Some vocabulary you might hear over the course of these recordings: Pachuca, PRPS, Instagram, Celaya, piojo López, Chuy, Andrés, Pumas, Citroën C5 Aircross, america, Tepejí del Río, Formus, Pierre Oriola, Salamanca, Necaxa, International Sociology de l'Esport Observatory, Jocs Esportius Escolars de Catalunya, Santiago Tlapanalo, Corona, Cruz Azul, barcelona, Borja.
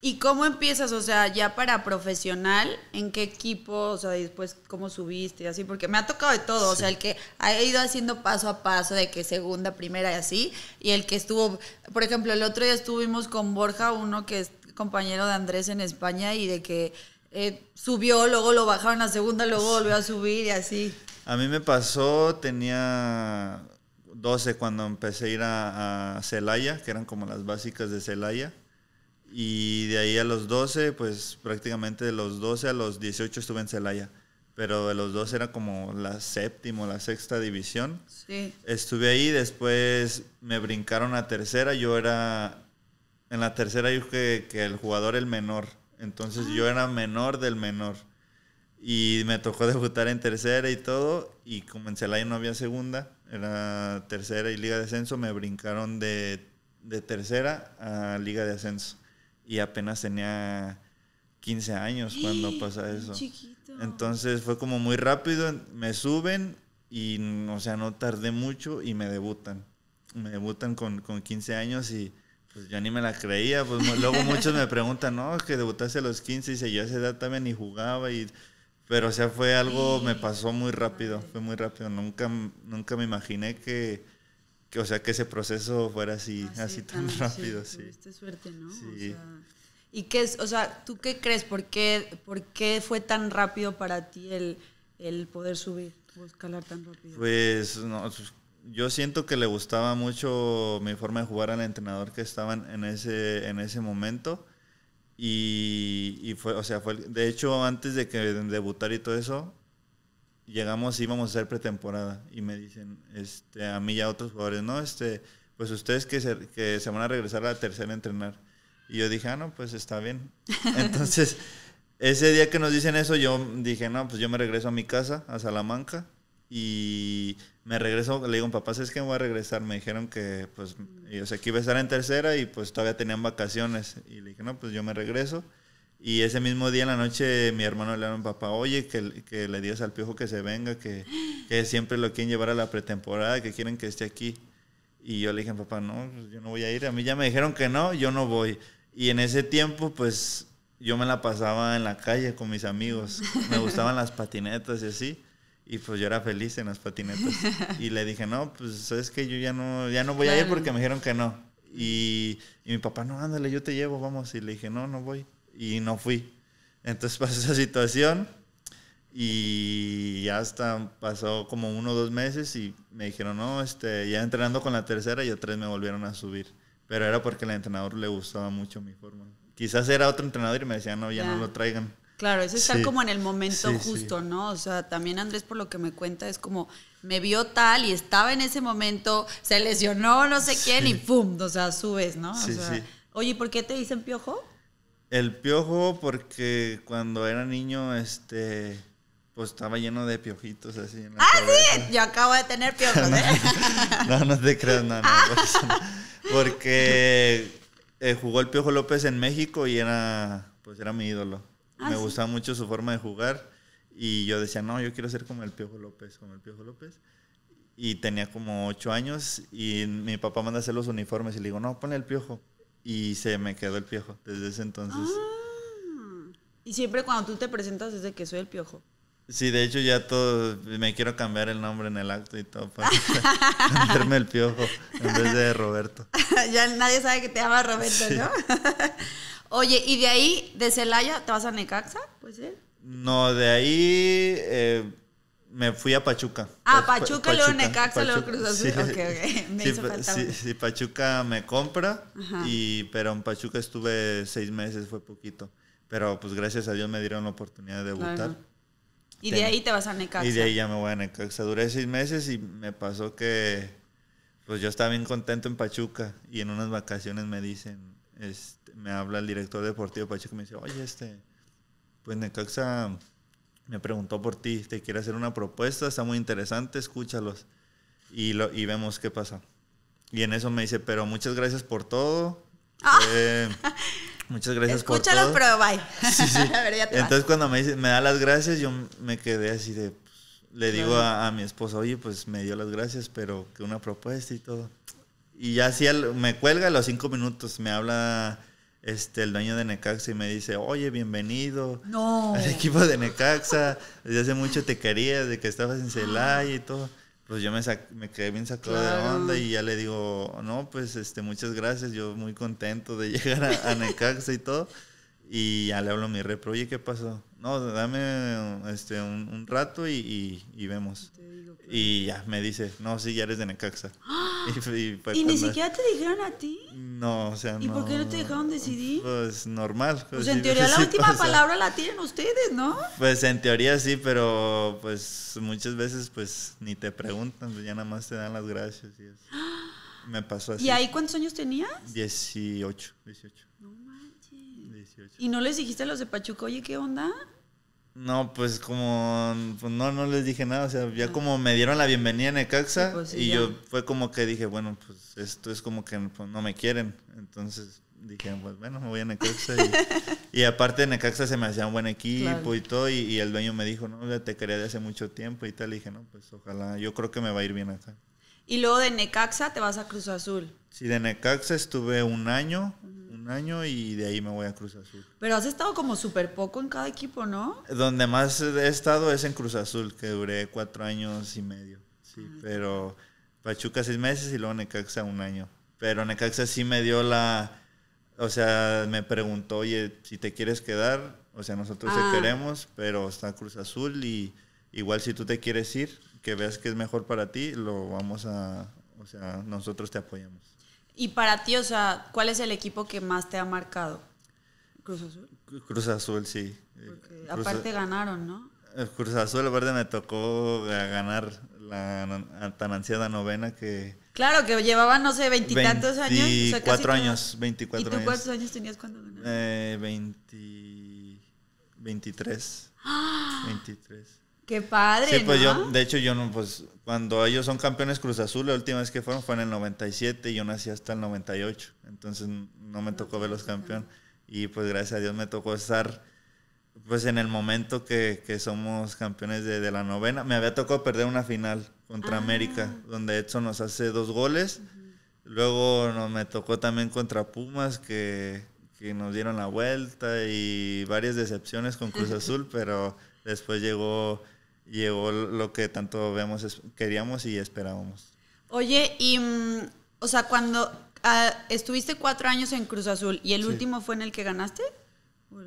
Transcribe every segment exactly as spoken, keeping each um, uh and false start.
¿Y cómo empiezas? O sea, ya para profesional, ¿en qué equipo? O sea, y después, ¿cómo subiste? Y así, porque me ha tocado de todo. Sí. O sea, el que ha ido haciendo paso a paso, de que segunda, primera y así. Y el que estuvo, por ejemplo, el otro día estuvimos con Borja, uno que es compañero de Andrés en España, y de que eh, subió, luego lo bajaron a segunda, luego volvió a subir y así. A mí me pasó, tenía doce cuando empecé a ir a, a Celaya, que eran como las básicas de Celaya. Y de ahí a los doce, pues prácticamente de los doce a los dieciocho estuve en Celaya. Pero de los doce era como la séptima o la sexta división. Sí. Estuve ahí, después me brincaron a tercera. Yo era, en la tercera yo que, que el jugador el menor. Entonces ah. yo era menor del menor. Y me tocó debutar en tercera y todo. Y como en Celaya no había segunda, era tercera y Liga de Ascenso, me brincaron de, de tercera a Liga de Ascenso. Y apenas tenía quince años cuando pasa eso. Chiquito. Entonces fue como muy rápido, me suben y, o sea, no tardé mucho y me debutan. Me debutan con, con quince años y pues yo ni me la creía. Pues luego muchos me preguntan, no, que debutaste a los quince y si yo a esa edad también ni jugaba. Y, pero o sea, fue algo, sí. me pasó muy rápido, fue muy rápido. Nunca, nunca me imaginé que... O sea, que ese proceso fuera así, así, así tan, tan rápido. Sí, sí. Tuviste suerte, ¿no? Sí. O sea, ¿y qué es? O sea, ¿tú qué crees? ¿Por qué, por qué fue tan rápido para ti el, el poder subir o escalar tan rápido? Pues, no, yo siento que le gustaba mucho mi forma de jugar al entrenador que estaban en ese, en ese momento. Y, y fue, o sea, fue, de hecho, antes de que debutar y todo eso, llegamos, íbamos a hacer pretemporada y me dicen este, a mí y a otros jugadores, no, este, pues ustedes que se, que se van a regresar a la tercera a entrenar. Y yo dije, ah, no, pues está bien. Entonces, ese día que nos dicen eso, yo dije, no, pues yo me regreso a mi casa, a Salamanca, y me regreso, le digo, papá, ¿sabes que me voy a regresar? Me dijeron que, pues, yo sé que iba a estar en tercera y pues todavía tenían vacaciones. Y le dije, no, pues yo me regreso. Y ese mismo día en la noche mi hermano le habló a mi papá, oye, que, que le digas al Piojo que se venga, que, que siempre lo quieren llevar a la pretemporada, que quieren que esté aquí. Y yo le dije, papá, no, yo no voy a ir, a mí ya me dijeron que no, yo no voy. Y en ese tiempo, pues, yo me la pasaba en la calle con mis amigos, me gustaban las patinetas y así, y pues yo era feliz en las patinetas. Y le dije, no, pues, ¿sabes qué? Yo ya no, ya no voy a ir porque me dijeron que no. Y, y mi papá, no, ándale, yo te llevo, vamos. Y le dije, no, no voy. Y no fui. Entonces pasó esa situación y ya hasta pasó como uno o dos meses y me dijeron, no, este, ya entrenando con la tercera y otra vez me volvieron a subir. Pero era porque al entrenador le gustaba mucho mi forma. Quizás era otro entrenador y me decían, no, ya, ya. no lo traigan. Claro, eso está sí. como en el momento sí, justo, sí. ¿no? O sea, también Andrés, por lo que me cuenta, es como, me vio tal y estaba en ese momento, se lesionó no sé sí. quién y ¡pum! O sea, subes, ¿no? O sí, sea, sí. Oye, ¿por qué te dicen Piojo? El Piojo porque cuando era niño, este, pues estaba lleno de piojitos así en la ¡Ah, cabeza. Sí! Yo acabo de tener piojos, ¿eh? No, no te creas, no, no. Porque eh, jugó el Piojo López en México y era, pues era mi ídolo. Ah, Me sí. gustaba mucho su forma de jugar y yo decía, no, yo quiero ser como el Piojo López, como el Piojo López. Y tenía como ocho años y mi papá manda a hacer los uniformes y le digo, no, ponle el Piojo. Y se me quedó el Piojo desde ese entonces. Ah, y siempre cuando tú te presentas es de que soy el Piojo. Sí, de hecho ya todo, me quiero cambiar el nombre en el acto y todo para cambiarme el Piojo en vez de Roberto. Ya nadie sabe que te llama Roberto, sí. ¿no? Oye, ¿y de ahí, de Celaya, te vas a Necaxa? Pues sí. No, de ahí eh, me fui a Pachuca. Ah, pa Pachuca, Pachuca, luego Necaxa, luego Cruz Azul. Sí, okay, okay. Me sí, hizo falta sí, sí, Pachuca me compra, y, pero en Pachuca estuve seis meses, fue poquito. Pero pues gracias a Dios me dieron la oportunidad de debutar. Claro. Y Ten, de ahí te vas a Necaxa. Y de ahí ya me voy a Necaxa. Duré seis meses y me pasó que pues yo estaba bien contento en Pachuca y en unas vacaciones me dicen, este, me habla el director deportivo de Pachuca y me dice, oye, este, pues Necaxa me preguntó por ti, te quiere hacer una propuesta, está muy interesante, escúchalos. Y, lo, y vemos qué pasa. Y en eso me dice, pero muchas gracias por todo. Ah. Eh, muchas gracias Escúchalos, por todo. Pero bye. Sí, sí. A ver, ya te Entonces vas. Cuando me, dice, me da las gracias, yo me quedé así de... Pues, le digo no. a, a mi esposa, oye, pues me dio las gracias, pero que una propuesta y todo. Y ya así al, me cuelga a los cinco minutos, me habla... este, el dueño de Necaxa y me dice, oye, bienvenido no. al equipo de Necaxa, desde hace mucho te quería, de que estabas en Celaya y todo. Pues yo me, me quedé bien sacado claro. de onda y ya le digo, no, pues este, muchas gracias, yo muy contento de llegar a, a Necaxa y todo. Y ya le hablo a mi repro, oye, ¿qué pasó? No, dame este, un, un rato y, y, y vemos. Te digo, claro. Y ya me dice, no, sí, ya eres de Necaxa. ¡Ah! Y, y, ¿Y ni siquiera te dijeron a ti? No, o sea, ¿Y no. ¿Y por qué no te dejaron decidir? Pues normal. Pues, pues en sí, teoría la sí última pasa. palabra la tienen ustedes, ¿no? Pues en teoría sí, pero pues muchas veces pues ni te preguntan, pues ya nada más te dan las gracias. Y eso. ¡Ah! Me pasó así. ¿Y ahí cuántos años tenías? dieciocho, dieciocho. No manches. dieciocho. ¿Y no les dijiste a los de Pachuca, oye, qué onda? No, pues como, pues no, no les dije nada, o sea, ya ah. como me dieron la bienvenida en Necaxa, sí, pues, sí, y ya. yo fue como que dije, bueno, pues esto es como que pues, no me quieren, entonces dije, pues bueno, me voy a Necaxa, y, y aparte de Necaxa se me hacía un buen equipo claro. y todo, y, y el dueño me dijo, no, ya te quería de hace mucho tiempo y tal, y dije, no, pues ojalá, yo creo que me va a ir bien acá. Y luego de Necaxa te vas a Cruz Azul. Sí, de Necaxa estuve un año, uh-huh. un año y de ahí me voy a Cruz Azul. Pero has estado como súper poco en cada equipo, ¿no? Donde más he estado es en Cruz Azul, que duré cuatro años y medio. Sí, uh-huh. pero Pachuca seis meses y luego Necaxa un año. Pero Necaxa sí me dio la... O sea, me preguntó, oye, si te quieres quedar, o sea, nosotros ah. te queremos, pero está Cruz Azul y igual si tú te quieres ir, que veas que es mejor para ti, lo vamos a... O sea, nosotros te apoyamos. Y para ti, o sea, ¿cuál es el equipo que más te ha marcado? ¿Cruz Azul? Cruz Azul, sí. Porque Cruz aparte Azul, ganaron, ¿no? Cruz Azul, aparte me tocó ganar la tan ansiada novena que... Claro, que llevaban, no sé, veintitantos años. veinticuatro o sea, años, veinticuatro años. ¿Y tú cuántos años tenías cuando ganaron? Eh, veinte, veintitrés. ¡Ah! veintitrés. ¡Qué padre! Sí, pues ¿no? yo, de hecho, yo no, pues cuando ellos son campeones Cruz Azul, la última vez que fueron fue en el noventa y siete y yo nací hasta el noventa y ocho, entonces no me tocó verlos campeón y pues gracias a Dios me tocó estar pues en el momento que, que somos campeones de, de la novena. Me había tocado perder una final contra ah. América, donde Edson nos hace dos goles, uh-huh. luego nos, me tocó también contra Pumas que, que nos dieron la vuelta y varias decepciones con Cruz Azul, pero después llegó... Llegó lo que tanto vemos, queríamos y esperábamos. Oye, y, o sea, cuando uh, estuviste cuatro años en Cruz Azul, ¿y el sí. último fue en el que ganaste?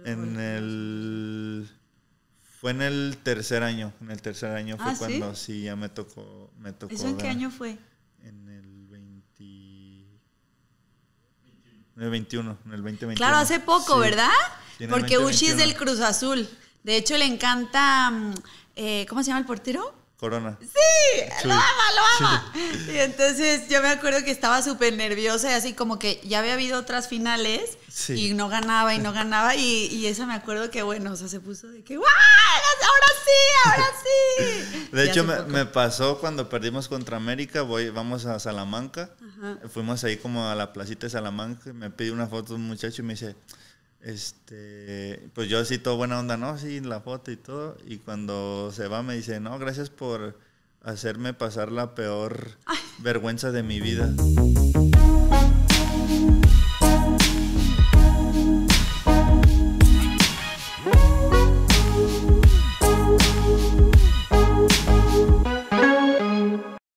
En el... Fue en el tercer año, en el tercer año fue ah, cuando ¿sí? sí, ya me tocó, me tocó. ¿Eso en ganar. Qué año fue? En el veinte... veintiuno, en el veinte veintiuno. Claro, hace poco, sí. ¿verdad? Sí, porque Uchi es del Cruz Azul. De hecho, le encanta... Um, Eh, ¿Cómo se llama el portero? Corona. ¡Sí! Chuy. ¡Lo ama, lo ama! Chuy. Y entonces yo me acuerdo que estaba súper nerviosa y así como que ya había habido otras finales sí. y no ganaba y no ganaba y, y esa me acuerdo que bueno, o sea, se puso de que ¡guau! ¡Ahora sí! ¡Ahora sí! De y hecho me, me pasó cuando perdimos contra América, voy, vamos a Salamanca, ajá. fuimos ahí como a la placita de Salamanca, me pidió una foto un muchacho y me dice... Este, pues yo así todo buena onda, no, sí, la foto y todo. Y cuando se va me dice, no, gracias por hacerme pasar la peor Ay. vergüenza de mi vida.